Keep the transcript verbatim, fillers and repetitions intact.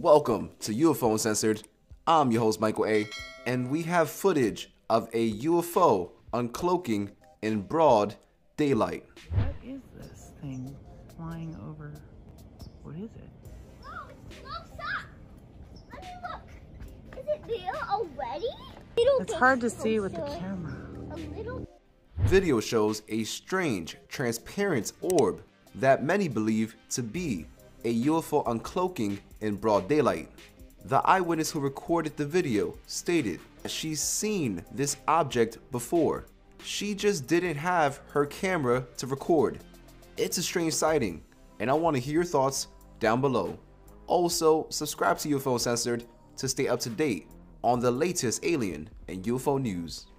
Welcome to U F O Uncensored. I'm your host Michael A, and we have footage of a U F O uncloaking in broad daylight. What is this thing flying over? What is it? Whoa, it smokes up! Let me look. Is it there already? It's hard to see with the camera. A little... Video shows a strange, transparent orb that many believe to be a U F O uncloaking in broad daylight. The eyewitness who recorded the video stated that she's seen this object before. She just didn't have her camera to record. It's a strange sighting, and I want to hear your thoughts down below. Also, subscribe to U F O Uncensored to stay up to date on the latest alien and U F O news.